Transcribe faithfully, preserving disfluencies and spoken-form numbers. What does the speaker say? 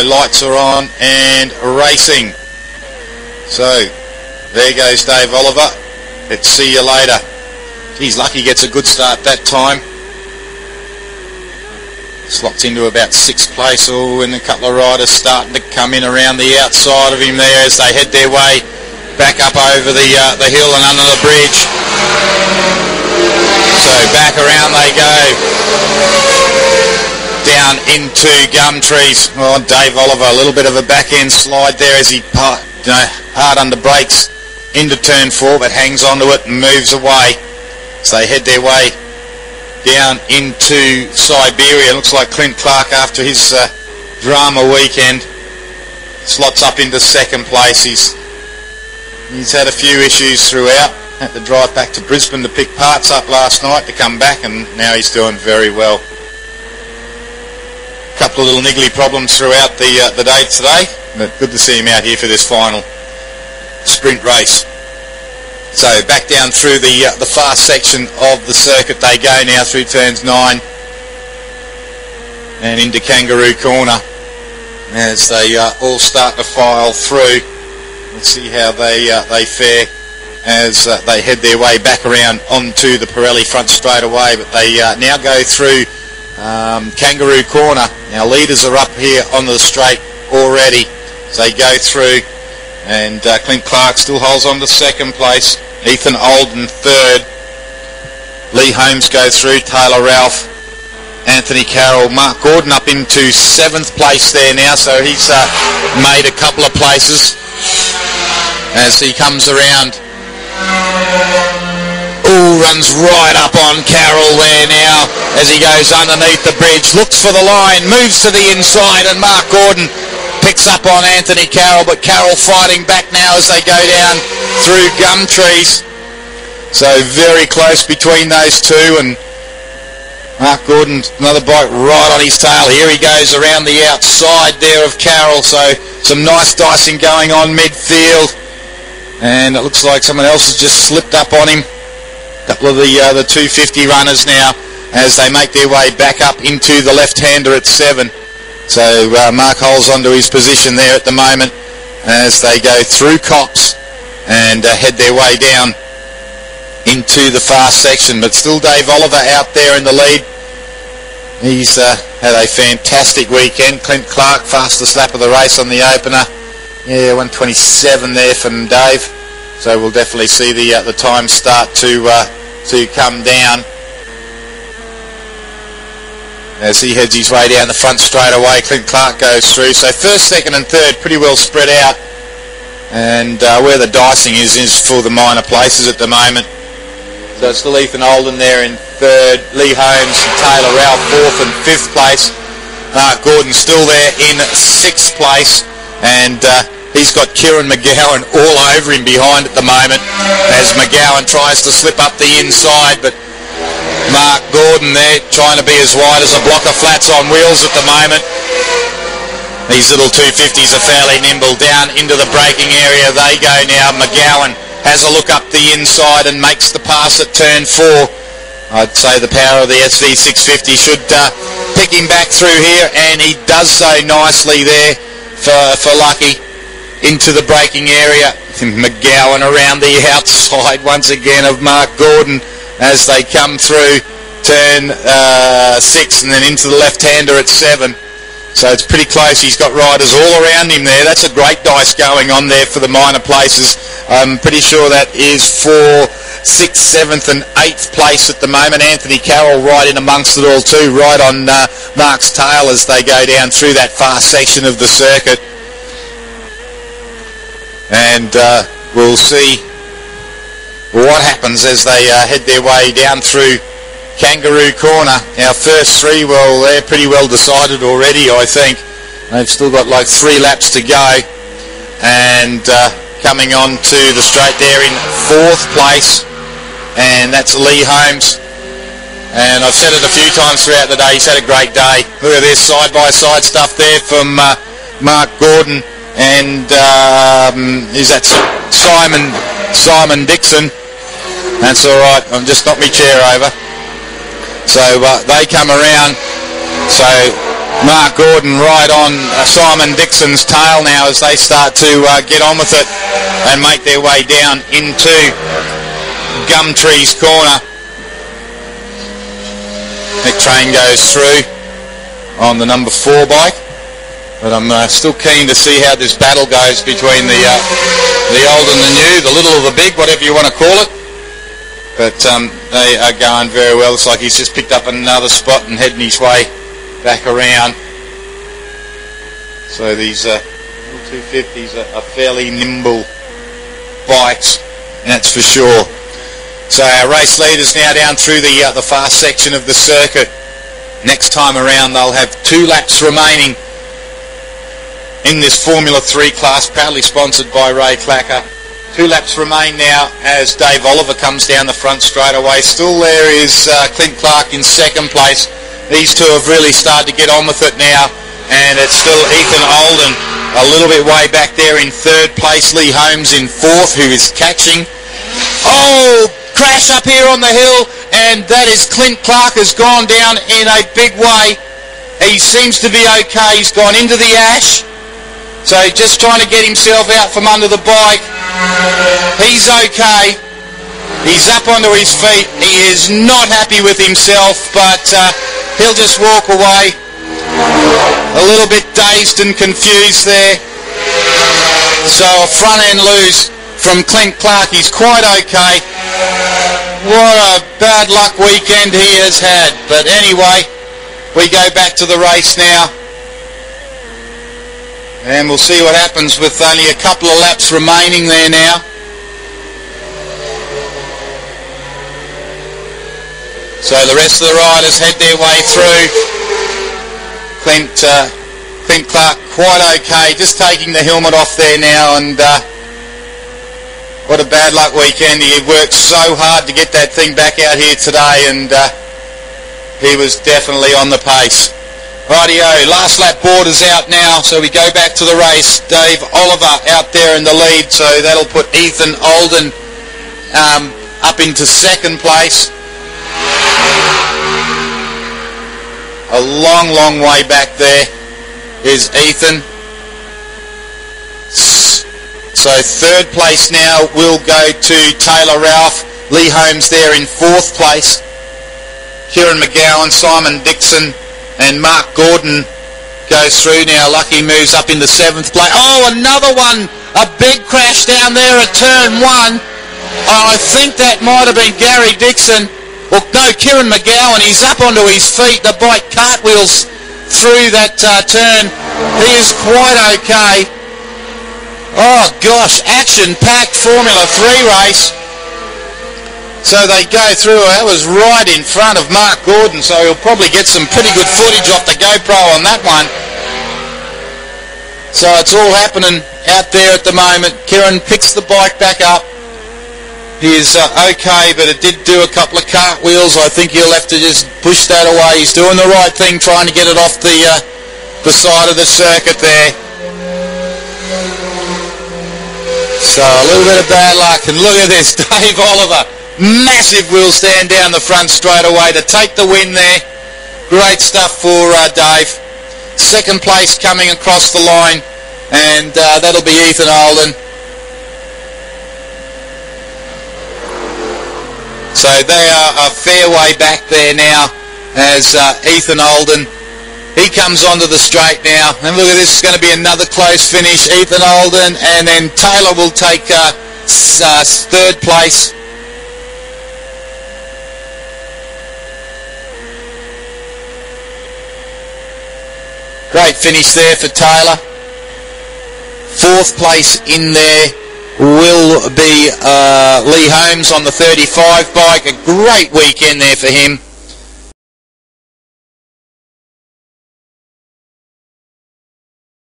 go, lights are on and racing. So there goes Dave Oliver. Let's see you later. He's lucky he gets a good start that time. Slots into about sixth place. Oh, and a couple of riders starting to come in around the outside of him there as they head their way back up over the uh, the hill and under the bridge. So back around they go. Down into Gumtrees. Oh, Dave Oliver, a little bit of a back end slide there as he part, you know, hard under brakes into turn four, but hangs onto it and moves away. So they head their way down into Siberia. Looks like Clint Clark, after his uh, drama weekend, slots up into second place. He's he's had a few issues throughout. Had to drive back to Brisbane to pick parts up last night to come back, and now he's doing very well. Couple of little niggly problems throughout the uh, the day today, but good to see him out here for this final sprint race. So back down through the uh, the fast section of the circuit they go now, through turns nine and into Kangaroo Corner as they uh, all start to file through. Let's see how they uh, they fare as uh, they head their way back around onto the Pirelli front straightaway. But they uh, now go through Um, Kangaroo Corner. Now leaders are up here on the straight already as they go through, and uh, Clint Clark still holds on to second place, Ethan Olden third, Lee Holmes goes through, Taylor Ralph, Anthony Carroll, Mark Gordon up into seventh place there now, so he's uh, made a couple of places as he comes around. Ooh, runs right up on Carroll there now as he goes underneath the bridge, looks for the line, moves to the inside, and Mark Gordon picks up on Anthony Carroll, but Carroll fighting back now as they go down through Gumtrees. So very close between those two, and Mark Gordon, another bike right on his tail. Here he goes around the outside there of Carroll, so some nice dicing going on midfield, and it looks like someone else has just slipped up on him. Couple of the uh, the two fifty runners now as they make their way back up into the left-hander at seven. So uh, Mark holds onto his position there at the moment as they go through Cops and uh, head their way down into the fast section. But still Dave Oliver out there in the lead. He's uh, had a fantastic weekend. Clint Clark, fastest lap of the race on the opener. Yeah, one twenty-seven there from Dave. So we'll definitely see the uh, the time start to uh, to come down as he heads his way down the front straight away. Clint Clark goes through. So first, second, and third pretty well spread out, and uh, where the dicing is is for the minor places at the moment. So it's still Ethan Olden there in third, Lee Holmes and Taylor Ralph fourth and fifth place. Mark Gordon still there in sixth place, and Uh, he's got Kieran McGowan all over him behind at the moment as McGowan tries to slip up the inside, but Mark Gordon there trying to be as wide as a block of flats on wheels at the moment. These little two fifties are fairly nimble. Down into the braking area they go now. McGowan has a look up the inside and makes the pass at turn four. I'd say the power of the S V six fifty should uh, pick him back through here, and he does so nicely there for, for Lucky. Into the braking area, McGowan around the outside once again of Mark Gordon as they come through turn uh, six and then into the left-hander at seven. So it's pretty close. He's got riders all around him there. That's a great dice going on there for the minor places. I'm pretty sure that is for sixth, seventh and eighth place at the moment. Anthony Carroll right in amongst it all too, right on uh, Mark's tail as they go down through that fast section of the circuit. And uh, we'll see what happens as they uh, head their way down through Kangaroo Corner. Our first three, well, they're pretty well decided already, I think. They've still got like three laps to go. And uh, coming on to the straight there in fourth place, and that's Lee Holmes. And I've said it a few times throughout the day, he's had a great day. Look at this side-by-side stuff there from uh, Mark Gordon. And um, is that Simon Simon Dickson? That's all right. I've just knocked my chair over. So uh, they come around. So Mark Gordon right on uh, Simon Dixon's tail now as they start to uh, get on with it and make their way down into Gumtrees Corner. Nick Train goes through on the number four bike, but I'm uh, still keen to see how this battle goes between the uh, the old and the new, the little or the big, whatever you want to call it. But um, they are going very well. It's like he's just picked up another spot and heading his way back around. So these uh, two fifties are, are fairly nimble bikes, that's for sure. So our race leaders now down through the uh, the fast section of the circuit. Next time around they'll have two laps remaining in this Formula three class, proudly sponsored by Ray Clacker. Two laps remain now as Dave Oliver comes down the front straightaway. Still there is uh, Clint Clark in second place. These two have really started to get on with it now, and it's still Ethan Olden a little bit way back there in third place. Lee Holmes in fourth, who is catching. Oh, crash up here on the hill, and that is Clint Clark has gone down in a big way. He seems to be okay. He's gone into the ash, so just trying to get himself out from under the bike. He's okay. He's up onto his feet. He is not happy with himself, but uh, he'll just walk away a little bit dazed and confused there. So a front end lose from Clint Clark. He's quite okay. What a bad luck weekend he has had. But anyway, we go back to the race now, and we'll see what happens with only a couple of laps remaining there now. So the rest of the riders head their way through. Clint, uh, Clint Clark quite okay, just taking the helmet off there now, and uh, what a bad luck weekend. He worked so hard to get that thing back out here today, and uh, he was definitely on the pace. Rightio, last lap board is out now, so we go back to the race. Dave Oliver out there in the lead, so that'll put Ethan Olden um, up into second place. A long, long way back there is Ethan. So third place now will go to Taylor Ralph. Lee Holmes there in fourth place. Kieran McGowan, Simon Dickson, and Mark Gordon goes through now. Lucky moves up into seventh place. Oh, another one. A big crash down there at turn one. Oh, I think that might have been Gary Dickson. Well, no, Kieran McGowan. He's up onto his feet. The bike cartwheels through that uh, turn. He is quite okay. Oh, gosh. Action-packed Formula three race. So they go through. That was right in front of Mark Gordon, so he'll probably get some pretty good footage off the GoPro on that one. So it's all happening out there at the moment. Kieran picks the bike back up. He is uh, okay, but it did do a couple of cartwheels. I think he'll have to just push that away. He's doing the right thing, trying to get it off the, uh, the side of the circuit there. So a little bit of bad luck, and look at this, Dave Oliver. Massive wheel stand down the front straight away to take the win there. Great stuff for uh, Dave. Second place coming across the line, and uh, that'll be Ethan Olden. So they are a fair way back there now as uh, Ethan Olden, he comes onto the straight now. And look at this, it's going to be another close finish. Ethan Olden, and then Taylor will take uh, uh, third place. Great finish there for Taylor. Fourth place in there will be uh, Lee Holmes on the thirty-five bike. A great weekend there for him.